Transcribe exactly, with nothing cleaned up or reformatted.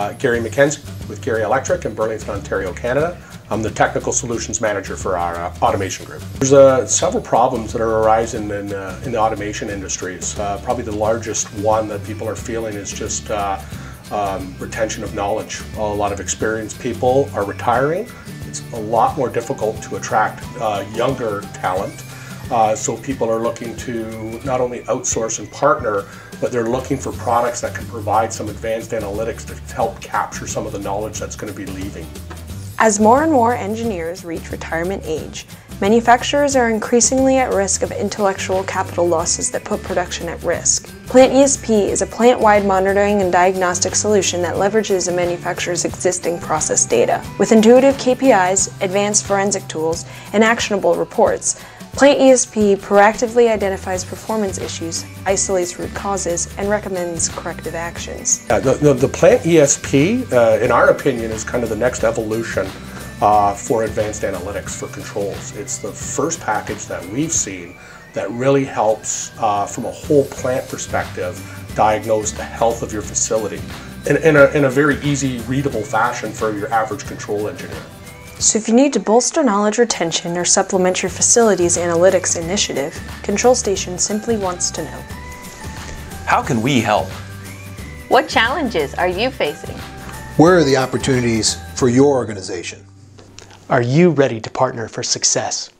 uh, Gary McKenzie with Gary Electric in Burlington, Ontario, Canada. I'm the Technical Solutions Manager for our uh, automation group. There's uh, several problems that are arising in, uh, in the automation industry. It's uh, probably the largest one that people are feeling is just uh, um, retention of knowledge. A lot of experienced people are retiring. It's a lot more difficult to attract uh, younger talent. Uh, so people are looking to not only outsource and partner, but they're looking for products that can provide some advanced analytics to help capture some of the knowledge that's going to be leaving. As more and more engineers reach retirement age, manufacturers are increasingly at risk of intellectual capital losses that put production at risk. Plant E S P is a plant-wide monitoring and diagnostic solution that leverages a manufacturer's existing process data. With intuitive K P Is, advanced forensic tools, and actionable reports, Plant E S P proactively identifies performance issues, isolates root causes, and recommends corrective actions. Yeah, the, the, the Plant E S P, uh, in our opinion, is kind of the next evolution uh, for advanced analytics for controls. It's the first package that we've seen that really helps, uh, from a whole plant perspective, diagnose the health of your facility in, in, a, in a very easy, readable fashion for your average control engineer. So if you need to bolster knowledge retention or supplement your facility's analytics initiative, Control Station simply wants to know. How can we help? What challenges are you facing? Where are the opportunities for your organization? Are you ready to partner for success?